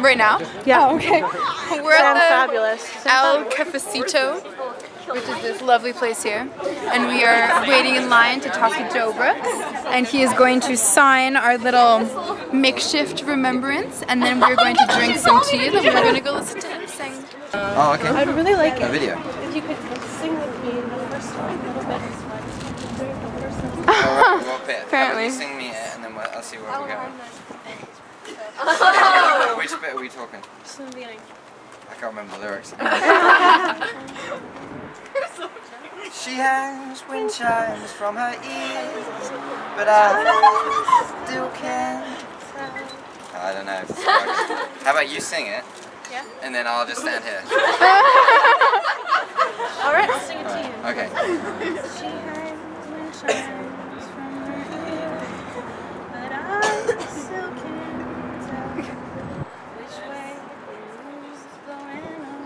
Right now? Yeah. Oh, okay. We're at the El Cafecito, which is this lovely place here, and we are waiting in line to talk to Joe Brooks, and he is going to sign our little makeshift remembrance, and then we're going to drink some tea, and we're going to go listen to him sing. Oh, okay. I'd really like a video. If you could sing with me in the first one, a little bit. Apparently. Sing me and then I'll see where we're going. Oh. Which bit are we talking? Just in the beginning. I can't remember the lyrics. She hangs wind chimes from her ears, but I still can't. I don't know. How about you sing it? Yeah. And then I'll just stand here. Alright, I'll sing it to you. Okay. She hangs wind chimes from her ears, but I still can't tell which way the wind's blowing on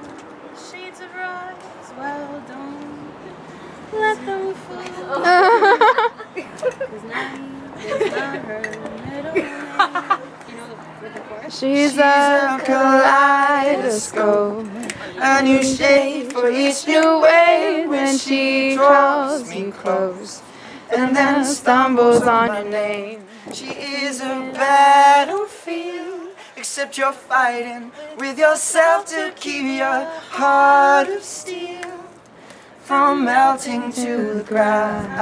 the shades of rocks. Well, don't let them fool you. 'Cause night is not her middle name. She's a kaleidoscope, a new shade for each new way. When she draws me close and then stumbles on your name, she is a battlefield, except you're fighting with yourself to keep your heart of steel from melting to the ground.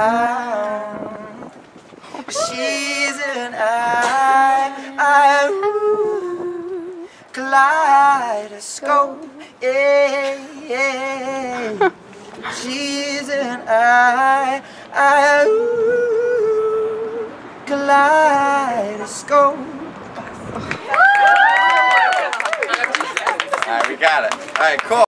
She's an kaleidoscope, yeah. She's an kaleidoscope. All right, we got it. All right, cool.